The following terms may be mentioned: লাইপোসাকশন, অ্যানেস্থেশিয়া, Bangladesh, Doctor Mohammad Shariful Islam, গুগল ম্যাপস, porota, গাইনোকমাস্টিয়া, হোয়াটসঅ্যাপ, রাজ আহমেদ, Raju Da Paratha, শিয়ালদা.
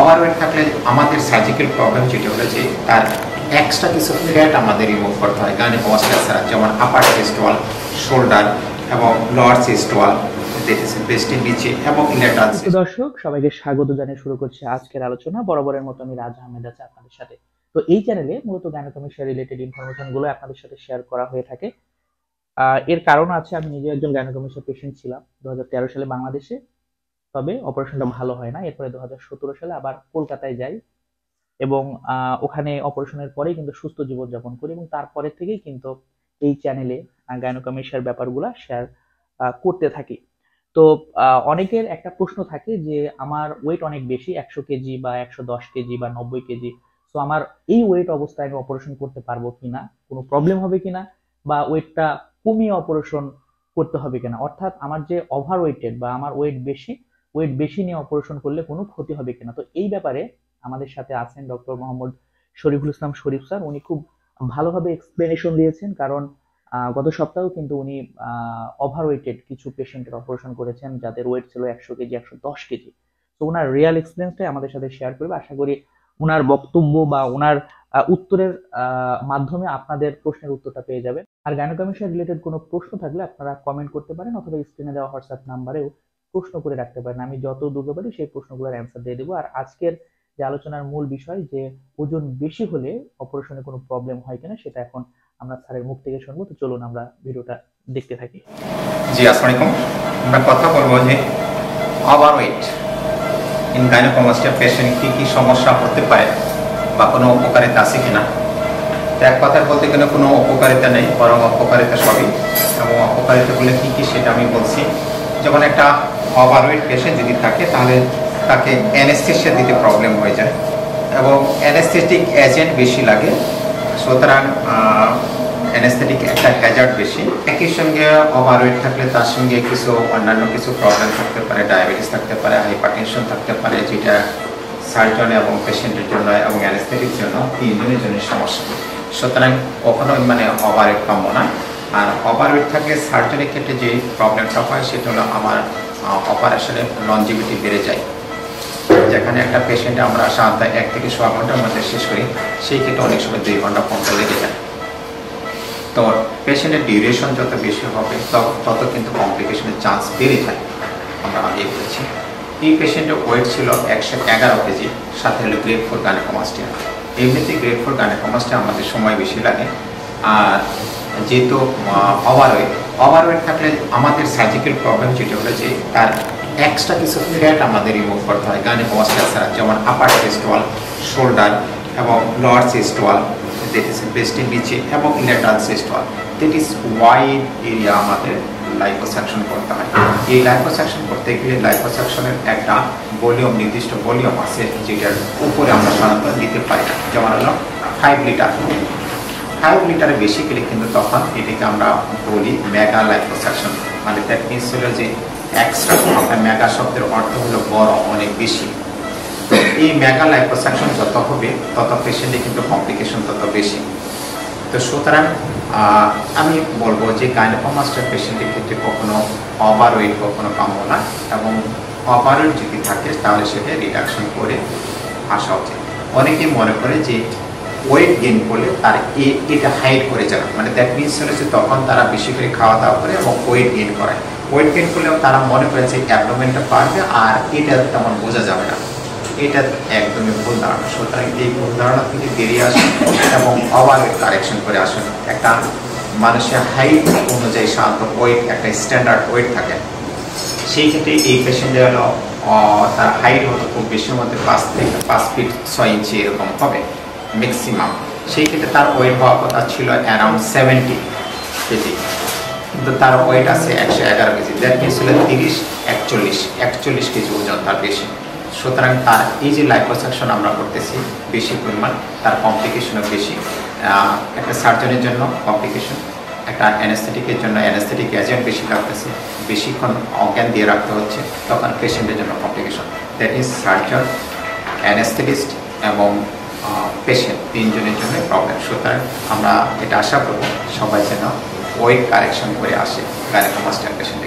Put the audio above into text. Overweight থাকলে আমাদের surgical problem যেটা হচ্ছে তার এক্সট্রা কিছু ফ্যাট আমাদের রিমুভ করতে হয় গাইনোকমাস্টিয়া ছাড়া, যেমন আপার চেস্ট ওয়াল, শোল্ডার এবং লোয়ার চেস্ট ওয়াল, ব্রেস্টের নিচে এবং ল্যাটারাল। দর্শক সবাইকে স্বাগত জানিয়ে শুরু করছি আজকের আলোচনা। বরাবরের মতো আমি রাজ আহমেদ আছি আপনাদের সাথে। তো এই চ্যানেলে মূলত গাইনোকমাস্টিয়া রিলেটেড ইনফরমেশনগুলো আপনাদের সাথে শেয়ার করা হয়ে থাকে। এর কারণ আছে, আমি নিজে একজন গাইনোকমাস্টিয়া পেশেন্ট ছিলাম 2013 সালে বাংলাদেশে, তবে অপারেশনটা ভালো হয় না। এরপরে 2017 সালে আবার কলকাতায় যাই এবং ওখানে অপারেশনের পরেই কিন্তু সুস্থ জীবনযাপন করি এবং তারপরে থেকেই কিন্তু এই চ্যানেলে গাইনোকমাস্টিয়ার ব্যাপারগুলো শেয়ার করতে থাকি। তো অনেকের একটা প্রশ্ন থাকে যে আমার ওয়েট অনেক বেশি, 100 কেজি বা 110 কেজি বা 90 কেজি, তো আমার এই ওয়েট অবস্থায় আমি অপারেশন করতে পারবো কিনা, কোনো প্রবলেম হবে কিনা, বা ওয়েটটা কমিয়ে অপারেশন করতে হবে কিনা, অর্থাৎ আমার যে ওভার ওয়েটেড বা আমার ওয়েট বেশি নিয়ে অপারেশন করলে কোনো ক্ষতি হবে কিনা। তো এই ব্যাপারে আমাদের সাথে আছেন ডক্টর মোহাম্মদ শরীফুল ইসলাম শরীফ স্যার। উনি খুব ভালোভাবে এক্সপ্লেনেশন দিয়েছেন, কারণ গত সপ্তাহেও কিন্তু উনি ওভার ওয়েটেড কিছু পেশেন্টের অপারেশন করেছেন যাদের ওয়েট ছিল 100 কেজি, 110 কেজি। তো ওনার রিয়াল এক্সপিরিয়েন্সটাই আমাদের সাথে শেয়ার করবে। আশা করি ওনার বক্তব্য বা ওনার উত্তরের মাধ্যমে আপনাদের প্রশ্নের উত্তরটা পেয়ে যাবেন। আর গাইনোকমাস্টিয়া রিলেটেড কোনো প্রশ্ন থাকলে আপনারা কমেন্ট করতে পারেন, অথবা স্ক্রিনে দেওয়া হোয়াটসঅ্যাপ নাম্বারেও প্রশ্ন করে রাখতে পারেন। আমি যত দূর পারি সেই প্রশ্নগুলোর অ্যান্সার দিয়ে দেবো। আর আজকের যে আলোচনার মূল বিষয়, যে ওজন বেশি হলে অপারেশনে কোনো প্রবলেম হয় কিনা, সেটা এখন আমরা স্যারের মুখ থেকে শুনবো। তো চলুন আমরা ভিডিওটা দেখতে থাকি। জি, আসসালামু আলাইকুম। আমরা কথা বলবো যে ওভারওয়েট ইন গাইনোকমাস্টিয়া পেশেন্ট কি কি সমস্যা হতে পারে বা কোনো উপকারিতা আছে কিনা। এক কথায় বলতে গেলে কোনো উপকারিতা নেই, বরং অপকারিতা সবই। এবং অপকারিতাগুলো কী কী সেটা আমি বলছি। যেমন একটা ওভারওয়েট পেশেন্ট যদি থাকে তাহলে তাকে অ্যানেস্থেশিয়া দিতে প্রবলেম হয়ে যায় এবং অ্যানেস্থেটিক এজেন্ট বেশি লাগে, সুতরাং অ্যানেস্থেটিক একটা হ্যাজার্ড বেশি। একই সঙ্গে ওভারওয়েট থাকলে তার সঙ্গে কিছু অন্যান্য কিছু প্রবলেম থাকতে পারে, ডায়াবেটিস থাকতে পারে, হাইপারটেনশন থাকতে পারে, যেটা সার্জন এবং পেশেন্টের জন্য এবং অ্যানেস্থেটিক জন্য তিনজনের জন্য সমস্যা। সুতরাং কখনোই ওভারওয়েট কাম্য না। আর ওভারওয়েট থাকলে সার্জনের ক্ষেত্রে যে প্রবলেমটা হয় সেটা হলো আমার অপারেশনের লঞ্জিভিটি বেড়ে যায়, যেখানে একটা পেশেন্টে আমরা সাধারণত 1 থেকে 1.5 ঘন্টার মধ্যে শেষ করি, সেই ক্ষেত্রে অনেক সময় 2 ঘন্টা পর্যন্ত লেগে যায়। তো পেশেন্টের ডিউরেশন যত বেশি হবে তত কিন্তু কমপ্লিকেশনের চান্স বেড়ে যায়। আমরা আগে বলেছি এই পেশেন্টের ওয়েট ছিল 111 কেজি, সাথে হলো গ্রেড 4 গাইনোকমাস্টিয়া। এমনিতে গ্রেড 4 গাইনোকমাস্টিয়া আমাদের সময় বেশি লাগে, আর যেহেতু ওভারওয়েট থাকলে আমাদের সার্জিক্যাল প্রবলেম যেটা হচ্ছে তার এক্সট্রা কিছু ফ্যাট আমাদের রিমুভ করতে হয় গাইনোকমাস্টিয়া ছাড়া, যেমন আপার চেস্ট ওয়াল, শোল্ডার এবং লোয়ার চেস্ট ওয়াল, ব্রেস্টের নিচে এবং lateral chest wall. That is wide area আমাদের লাইপোসাকশন করতে হয়। এই লাইপোসাকশন করতে গেলে লাইপোসাকশনের একটা ভলিউম, নির্দিষ্ট ভলিউম আছে যেটার উপরে আমরা সাধারণত দিতে পারি, যেমন হলো 5 লিটার। 5 লিটারের বেশি গেলে কিন্তু তখন এটাকে আমরা বলি মেগা লাইপোসাকশন। দ্যাট মিনস হলো যে এক্সট্রা, মেগা শব্দের অর্থ হলো বড়, অনেক বেশি। এই মেগা লাইপোসাকশন যত হবে তত পেশেন্টে কিন্তু কমপ্লিকেশন তত বেশি। তো সুতরাং আমি বলবো যে গাইনোকমাস্টিয়া পেশেন্টের ক্ষেত্রে কখনো ওভারওয়েট কখনো কাম্য না, এবং ওভারওয়েট যদি থাকে তাহলে সেটা রিডাকশন করে আসা উচিত। অনেকেই মনে করে যে ওয়েট গেইন করলে তার এটা হাইড করে যাবে, দ্যাট মিনস হলো যে তখন তারা বেশি করে খাওয়া দাওয়া করে এবং ওয়েট গেইন করে। ওয়েট গেইন করলেও তারা মনে করে যে অ্যাবডোমেনটা বাড়বে আর এটা তেমন বোঝা যাবে না। এটা একদমই ভুল ধারণা। সুতরাং এই ভুল ধারণা থেকে বেরিয়ে আসুন এবং ওভারওয়েট কারেকশন করে আসুন। একটা মানুষের হাইট অনুযায়ী সাধারণত ওয়েট একটা স্ট্যান্ডার্ড ওয়েট থাকে, সেই ক্ষেত্রে এই পেশেন্টের হলো তার হাইট হতো খুব বেশি মধ্যে 5 থেকে 5 ফিট 6 ইঞ্চি এরকম হবে ম্যাক্সিমাম। সেই ক্ষেত্রে তার ওয়েট হওয়ার কথা ছিল অ্যারাউন্ড 70 কেজি, কিন্তু তার ওয়েট আছে 111 কেজি। দ্যাট মিনস হলো 41 কেজি ওজন তার বেশি। সুতরাং তার এই যে লাইপোসাকশন আমরা করতেছি বেশি পরিমাণ, তার কমপ্লিকেশনও বেশি। একটা সার্জনের জন্য কমপ্লিকেশন, একটা অ্যানেস্থেটিকের জন্য অ্যানেস্থেটিক এজেন্ট বেশি লাগতেছে, বেশিক্ষণ অজ্ঞান দিয়ে রাখতে হচ্ছে, তখন পেশেন্টের জন্য complication. That is surgeon, anaesthetist এবং পেশেন্ট তিনজনের জন্য প্রবলেম। সুতরাং আমরা এটা আশা করব সবাই যেন ওয়েট কারেকশন করে আসে গাইনোকমাস্টিয়া পেশেন্ট।